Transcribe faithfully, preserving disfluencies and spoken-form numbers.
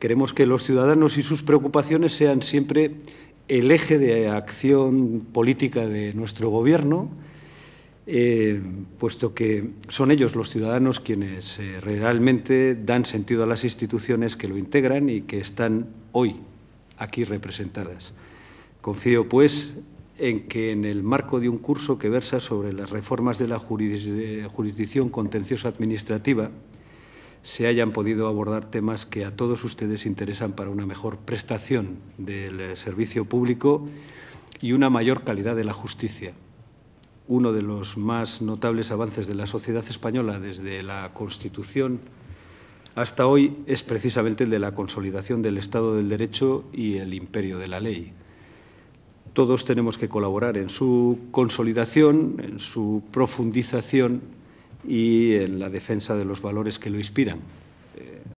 Queremos que los ciudadanos y sus preocupaciones sean siempre el eje de acción política de nuestro Gobierno, eh, puesto que son ellos, los ciudadanos, quienes eh, realmente dan sentido a las instituciones que lo integran y que están hoy aquí representadas. Confío, pues, en que en el marco de un curso que versa sobre las reformas de la jurisdicción contencioso-administrativa se hayan podido abordar temas que a todos ustedes interesan para una mejor prestación del servicio público y una mayor calidad de la justicia. Uno de los más notables avances de la sociedad española desde la Constitución hasta hoy es precisamente el de la consolidación del Estado del Derecho y el imperio de la ley. Todos tenemos que colaborar en su consolidación, en su profundización y en la defensa de los valores que lo inspiran.